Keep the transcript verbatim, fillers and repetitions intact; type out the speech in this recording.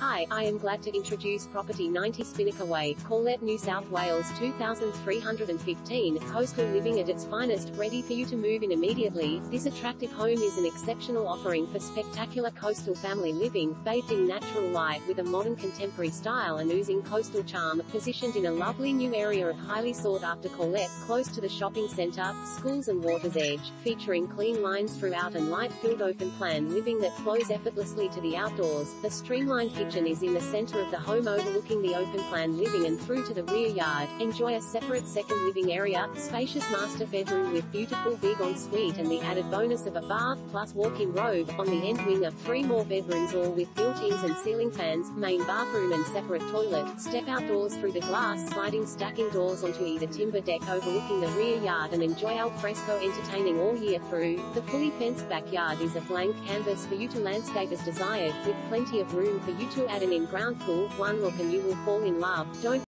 Hi, I am glad to introduce Property ninety Spinnaker Way, Corlette, New South Wales two thousand three hundred fifteen, coastal living at its finest, ready for you to move in immediately. This attractive home is an exceptional offering for spectacular coastal family living, bathed in natural light with a modern contemporary style and oozing coastal charm, positioned in a lovely new area of highly sought-after Corlette, close to the shopping centre, schools and water's edge, featuring clean lines throughout and light-filled open-plan living that flows effortlessly to the outdoors. The streamlined kitchen is in the center of the home, overlooking the open plan living and through to the rear yard. Enjoy a separate second living area, spacious master bedroom with beautiful big ensuite and the added bonus of a bath plus walk-in robe. On the end wing are three more bedrooms, all with built-ins and ceiling fans, main bathroom and separate toilet. Step outdoors through the glass sliding stacking doors onto either timber deck overlooking the rear yard and enjoy al fresco entertaining all year through. The fully fenced backyard is a blank canvas for you to landscape as desired, with plenty of room for you to add an in-ground pool. One look and you will fall in love. Don't